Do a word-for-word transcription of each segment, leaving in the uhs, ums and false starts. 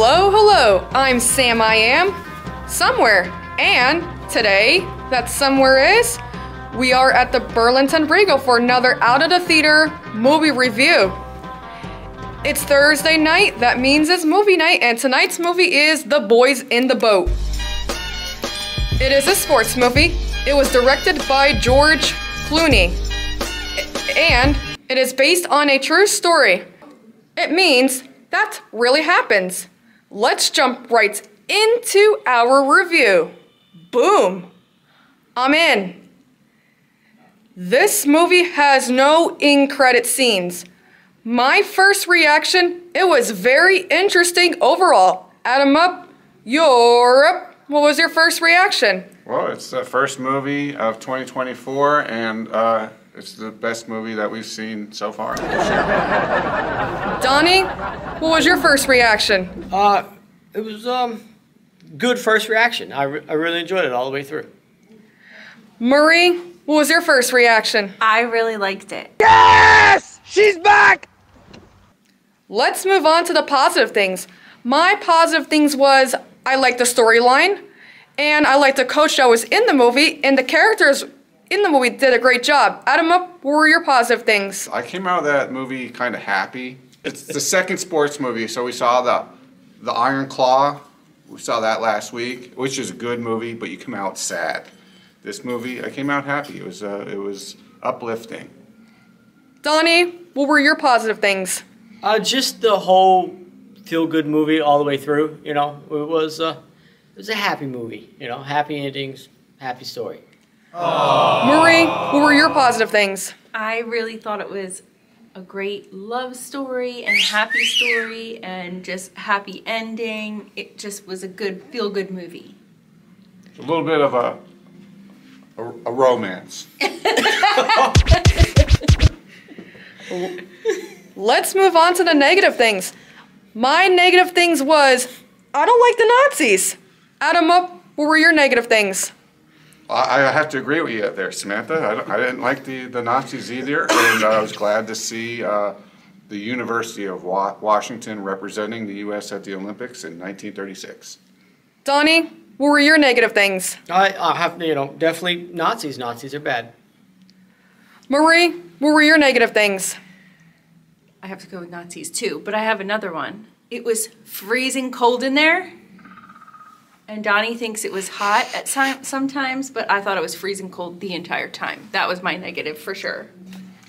Hello, hello, I'm Sam I Am, somewhere, and today, that somewhere is, we are at the Burlington Regal for another Out of the Theater movie review. It's Thursday night, that means it's movie night, and tonight's movie is The Boys in the Boat. It is a sports movie. It was directed by George Clooney, and it is based on a true story. It means that really happens. Let's jump right into our review. Boom! I'm in. This movie has no end credit scenes. My first reaction, it was very interesting overall. Adam up, you're up. What was your first reaction? Well, it's the first movie of twenty twenty-four, and uh, it's the best movie that we've seen so far. Donnie, what was your first reaction? Uh, it was um, good first reaction. I, re I really enjoyed it all the way through. Marie, what was your first reaction? I really liked it. Yes! She's back! Let's move on to the positive things. My positive things was I liked the storyline, and I liked the coach that was in the movie, and the characters in the movie did a great job. Adam, what were your positive things? I came out of that movie kind of happy. It's the second sports movie, so we saw the, the Iron Claw. We saw that last week, which is a good movie, but you come out sad. This movie, I came out happy. It was, uh, it was uplifting. Donnie, what were your positive things? Uh, just the whole feel-good movie all the way through, you know. It was, uh, it was a happy movie, you know, happy endings, happy story. Aww. Marie, what were your positive things? I really thought it was a great love story and happy story and just happy ending. It just was a good feel-good movie. A little bit of a, a, a romance. Let's move on to the negative things. My negative things was, I don't like the Nazis. Adam, up, what were your negative things? I have to agree with you there, Samantha. I, don't, I didn't like the, the Nazis either, and I was glad to see uh, the University of Wa Washington representing the U S at the Olympics in nineteen thirty-six. Donnie, what were your negative things? I, I have, you know, definitely Nazis. Nazis are bad. Marie, what were your negative things? I have to go with Nazis too, but I have another one. It was freezing cold in there, and Donnie thinks it was hot at some, sometimes, but I thought it was freezing cold the entire time. That was my negative for sure.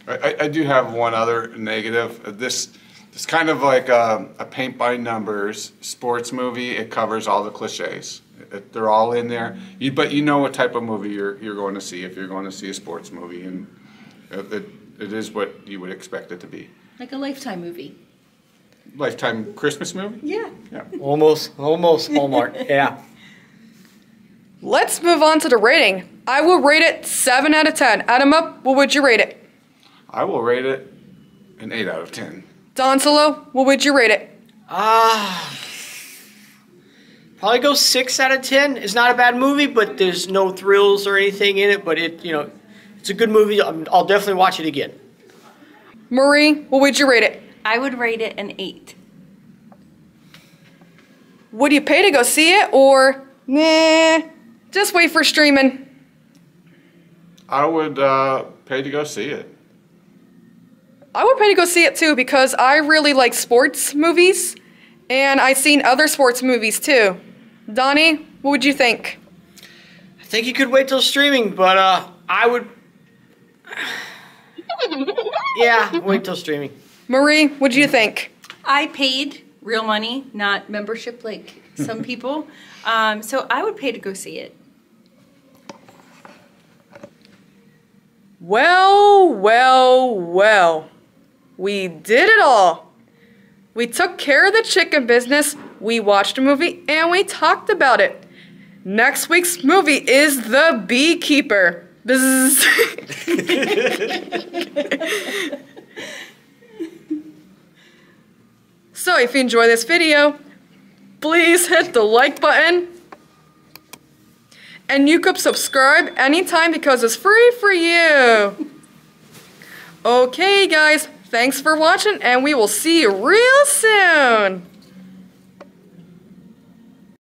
I, I do have one other negative. This it's kind of like a, a paint-by-numbers sports movie. It covers all the cliches. It, they're all in there. You, but you know what type of movie you're, you're going to see if you're going to see a sports movie, and it, it is what you would expect it to be. Like a Lifetime movie. Lifetime Christmas movie? Yeah. Yeah. Almost, almost Hallmark, yeah. Let's move on to the rating. I will rate it seven out of ten. Adam, up, what would you rate it? I will rate it an eight out of ten. Don Solo, what would you rate it? Ah, uh, probably go six out of ten. It's not a bad movie, but there's no thrills or anything in it, but it, you know, it's a good movie. I'll definitely watch it again. Marie, what would you rate it? I would rate it an eight. Would you pay to go see it, or nah, just wait for streaming? I would uh, pay to go see it. I would pay to go see it too, because I really like sports movies, and I've seen other sports movies too. Donnie, what would you think? I think you could wait till streaming, but uh, I would... yeah, wait till streaming. Marie, what do you think? I paid real money, not membership like some people. Um, so I would pay to go see it. Well, well, well. We did it all. We took care of the chicken business, we watched a movie, and we talked about it. Next week's movie is The Beekeeper. Bzzz. So if you enjoy this video, please hit the like button, and you could subscribe anytime because it's free for you. Okay guys, thanks for watching, and we will see you real soon.